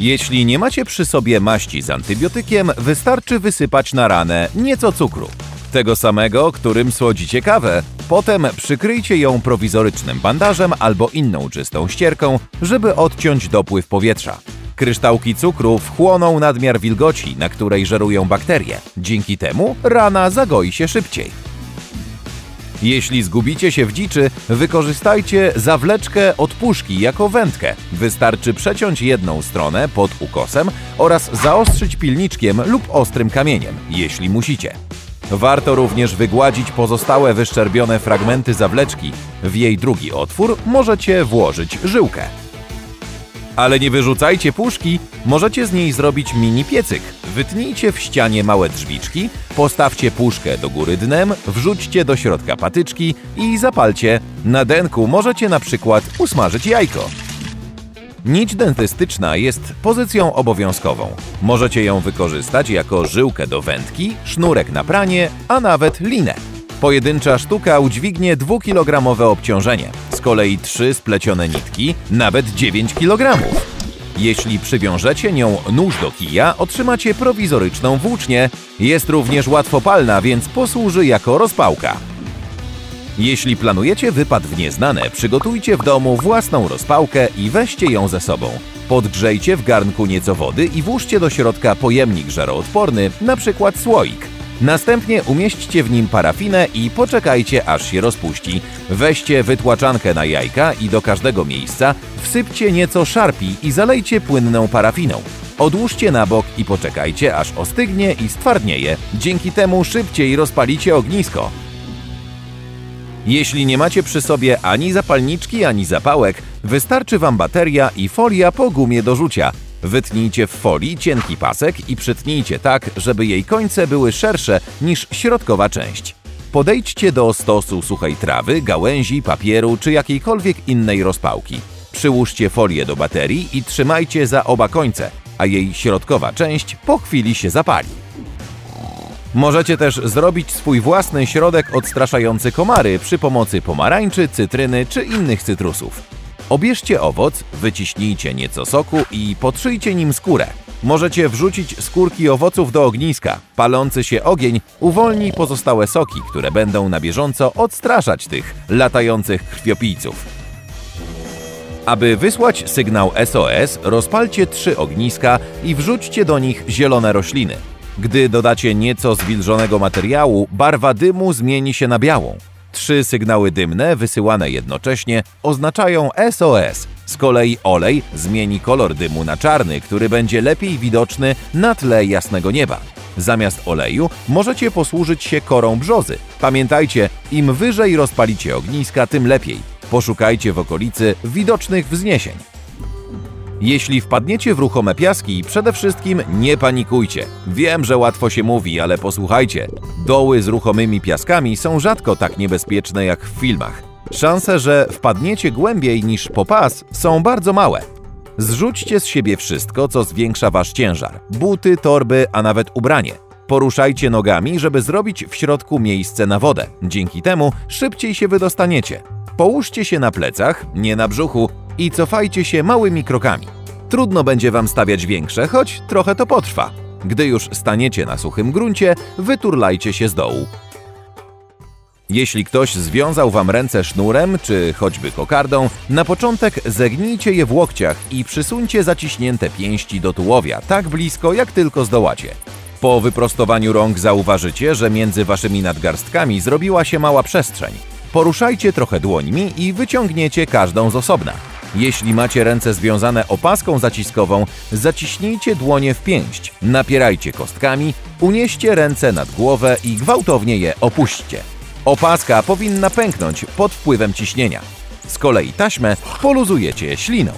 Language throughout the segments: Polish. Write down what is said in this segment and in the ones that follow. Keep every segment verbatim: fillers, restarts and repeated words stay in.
Jeśli nie macie przy sobie maści z antybiotykiem, wystarczy wysypać na ranę nieco cukru. Tego samego, którym słodzicie kawę. Potem przykryjcie ją prowizorycznym bandażem albo inną czystą ścierką, żeby odciąć dopływ powietrza. Kryształki cukru wchłoną nadmiar wilgoci, na której żerują bakterie. Dzięki temu rana zagoi się szybciej. Jeśli zgubicie się w dziczy, wykorzystajcie zawleczkę od puszki jako wędkę. Wystarczy przeciąć jedną stronę pod ukosem oraz zaostrzyć pilniczkiem lub ostrym kamieniem, jeśli musicie. Warto również wygładzić pozostałe wyszczerbione fragmenty zawleczki. W jej drugi otwór możecie włożyć żyłkę. Ale nie wyrzucajcie puszki, możecie z niej zrobić mini piecyk. Wytnijcie w ścianie małe drzwiczki, postawcie puszkę do góry dnem, wrzućcie do środka patyczki i zapalcie. Na denku możecie na przykład usmażyć jajko. Nić dentystyczna jest pozycją obowiązkową. Możecie ją wykorzystać jako żyłkę do wędki, sznurek na pranie, a nawet linę. Pojedyncza sztuka udźwignie dwukilogramowe obciążenie, z kolei trzy splecione nitki, nawet dziewięć kilogramów. Jeśli przywiążecie nią nóż do kija, otrzymacie prowizoryczną włócznię. Jest również łatwopalna, więc posłuży jako rozpałka. Jeśli planujecie wypad w nieznane, przygotujcie w domu własną rozpałkę i weźcie ją ze sobą. Podgrzejcie w garnku nieco wody i włóżcie do środka pojemnik żaroodporny, np. słoik. Następnie umieśćcie w nim parafinę i poczekajcie, aż się rozpuści. Weźcie wytłaczankę na jajka i do każdego miejsca wsypcie nieco szarpi i zalejcie płynną parafiną. Odłóżcie na bok i poczekajcie, aż ostygnie i stwardnieje. Dzięki temu szybciej rozpalicie ognisko. Jeśli nie macie przy sobie ani zapalniczki, ani zapałek, wystarczy Wam bateria i folia po gumie do rzucia. Wytnijcie w folii cienki pasek i przytnijcie tak, żeby jej końce były szersze niż środkowa część. Podejdźcie do stosu suchej trawy, gałęzi, papieru czy jakiejkolwiek innej rozpałki. Przyłóżcie folię do baterii i trzymajcie za oba końce, a jej środkowa część po chwili się zapali. Możecie też zrobić swój własny środek odstraszający komary przy pomocy pomarańczy, cytryny czy innych cytrusów. Obierzcie owoc, wyciśnijcie nieco soku i potrzyjcie nim skórę. Możecie wrzucić skórki owoców do ogniska. Palący się ogień uwolni pozostałe soki, które będą na bieżąco odstraszać tych latających krwiopijców. Aby wysłać sygnał S O S, rozpalcie trzy ogniska i wrzućcie do nich zielone rośliny. Gdy dodacie nieco zwilżonego materiału, barwa dymu zmieni się na białą. Trzy sygnały dymne wysyłane jednocześnie oznaczają S O S. Z kolei olej zmieni kolor dymu na czarny, który będzie lepiej widoczny na tle jasnego nieba. Zamiast oleju możecie posłużyć się korą brzozy. Pamiętajcie, im wyżej rozpalicie ogniska, tym lepiej. Poszukajcie w okolicy widocznych wzniesień. Jeśli wpadniecie w ruchome piaski, przede wszystkim nie panikujcie. Wiem, że łatwo się mówi, ale posłuchajcie. Doły z ruchomymi piaskami są rzadko tak niebezpieczne jak w filmach. Szanse, że wpadniecie głębiej niż po pas, są bardzo małe. Zrzućcie z siebie wszystko, co zwiększa wasz ciężar. Buty, torby, a nawet ubranie. Poruszajcie nogami, żeby zrobić w środku miejsce na wodę. Dzięki temu szybciej się wydostaniecie. Połóżcie się na plecach, nie na brzuchu, i cofajcie się małymi krokami. Trudno będzie Wam stawiać większe, choć trochę to potrwa. Gdy już staniecie na suchym gruncie, wyturlajcie się z dołu. Jeśli ktoś związał Wam ręce sznurem czy choćby kokardą, na początek zegnijcie je w łokciach i przysuńcie zaciśnięte pięści do tułowia tak blisko, jak tylko zdołacie. Po wyprostowaniu rąk zauważycie, że między Waszymi nadgarstkami zrobiła się mała przestrzeń. Poruszajcie trochę dłońmi i wyciągniecie każdą z osobna. Jeśli macie ręce związane opaską zaciskową, zaciśnijcie dłonie w pięść, napierajcie kostkami, unieście ręce nad głowę i gwałtownie je opuśćcie. Opaska powinna pęknąć pod wpływem ciśnienia. Z kolei taśmę poluzujecie śliną.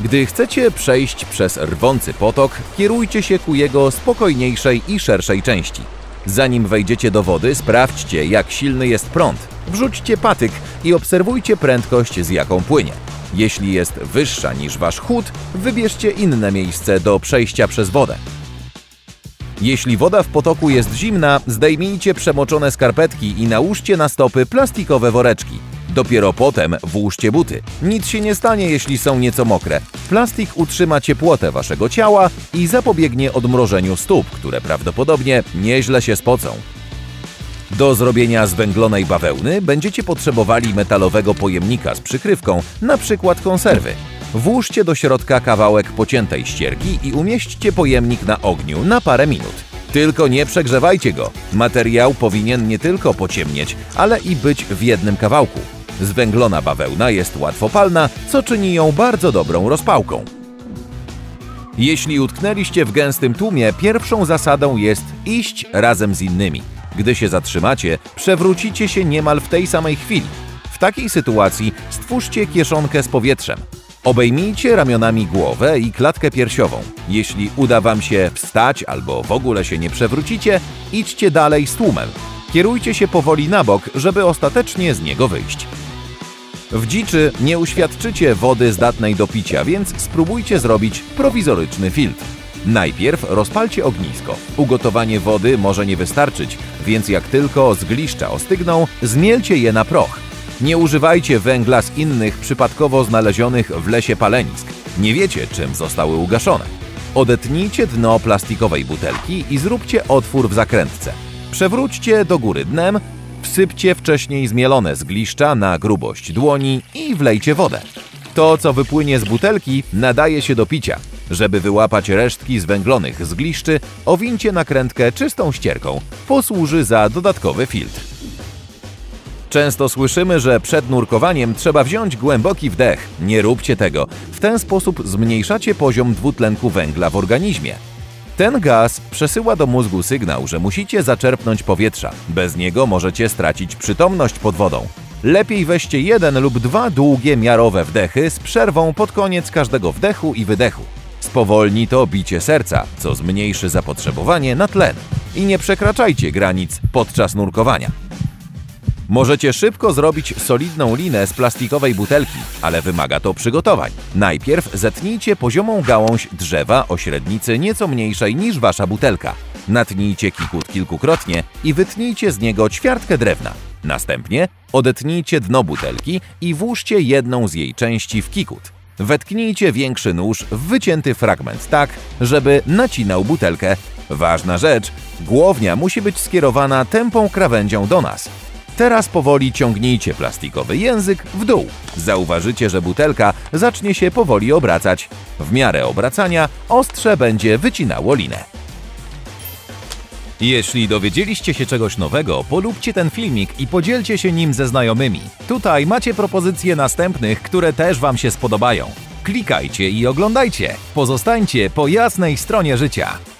Gdy chcecie przejść przez rwący potok, kierujcie się ku jego spokojniejszej i szerszej części. Zanim wejdziecie do wody, sprawdźcie, jak silny jest prąd. Wrzućcie patyk i obserwujcie prędkość, z jaką płynie. Jeśli jest wyższa niż Wasz chód, wybierzcie inne miejsce do przejścia przez wodę. Jeśli woda w potoku jest zimna, zdejmijcie przemoczone skarpetki i nałóżcie na stopy plastikowe woreczki. Dopiero potem włóżcie buty. Nic się nie stanie, jeśli są nieco mokre. Plastik utrzyma ciepłotę waszego ciała i zapobiegnie odmrożeniu stóp, które prawdopodobnie nieźle się spocą. Do zrobienia zwęglonej bawełny będziecie potrzebowali metalowego pojemnika z przykrywką, na przykład konserwy. Włóżcie do środka kawałek pociętej ścierki i umieśćcie pojemnik na ogniu na parę minut. Tylko nie przegrzewajcie go. Materiał powinien nie tylko pociemnieć, ale i być w jednym kawałku. Zwęglona bawełna jest łatwopalna, co czyni ją bardzo dobrą rozpałką. Jeśli utknęliście w gęstym tłumie, pierwszą zasadą jest iść razem z innymi. Gdy się zatrzymacie, przewrócicie się niemal w tej samej chwili. W takiej sytuacji stwórzcie kieszonkę z powietrzem. Obejmijcie ramionami głowę i klatkę piersiową. Jeśli uda wam się wstać albo w ogóle się nie przewrócicie, idźcie dalej z tłumem. Kierujcie się powoli na bok, żeby ostatecznie z niego wyjść. W dziczy nie uświadczycie wody zdatnej do picia, więc spróbujcie zrobić prowizoryczny filtr. Najpierw rozpalcie ognisko. Ugotowanie wody może nie wystarczyć, więc jak tylko zgliszcza ostygną, zmielcie je na proch. Nie używajcie węgla z innych przypadkowo znalezionych w lesie palenisk. Nie wiecie, czym zostały ugaszone. Odetnijcie dno plastikowej butelki i zróbcie otwór w zakrętce. Przewróćcie do góry dnem, wsypcie wcześniej zmielone zgliszcza na grubość dłoni i wlejcie wodę. To, co wypłynie z butelki, nadaje się do picia. Żeby wyłapać resztki zwęglonych zgliszczy, owincie nakrętkę czystą ścierką. Posłuży za dodatkowy filtr. Często słyszymy, że przed nurkowaniem trzeba wziąć głęboki wdech. Nie róbcie tego. W ten sposób zmniejszacie poziom dwutlenku węgla w organizmie. Ten gaz przesyła do mózgu sygnał, że musicie zaczerpnąć powietrza. Bez niego możecie stracić przytomność pod wodą. Lepiej weźcie jeden lub dwa długie, miarowe wdechy z przerwą pod koniec każdego wdechu i wydechu. Spowolni to bicie serca, co zmniejszy zapotrzebowanie na tlen. I nie przekraczajcie granic podczas nurkowania. Możecie szybko zrobić solidną linę z plastikowej butelki, ale wymaga to przygotowań. Najpierw zetnijcie poziomą gałąź drzewa o średnicy nieco mniejszej niż wasza butelka. Natnijcie kikut kilkukrotnie i wytnijcie z niego ćwiartkę drewna. Następnie odetnijcie dno butelki i włóżcie jedną z jej części w kikut. Wetknijcie większy nóż w wycięty fragment tak, żeby nacinał butelkę. Ważna rzecz, głownia musi być skierowana tępą krawędzią do nas. Teraz powoli ciągnijcie plastikowy język w dół. Zauważycie, że butelka zacznie się powoli obracać. W miarę obracania ostrze będzie wycinało linę. Jeśli dowiedzieliście się czegoś nowego, polubcie ten filmik i podzielcie się nim ze znajomymi. Tutaj macie propozycje następnych, które też wam się spodobają. Klikajcie i oglądajcie. Pozostańcie po jasnej stronie życia.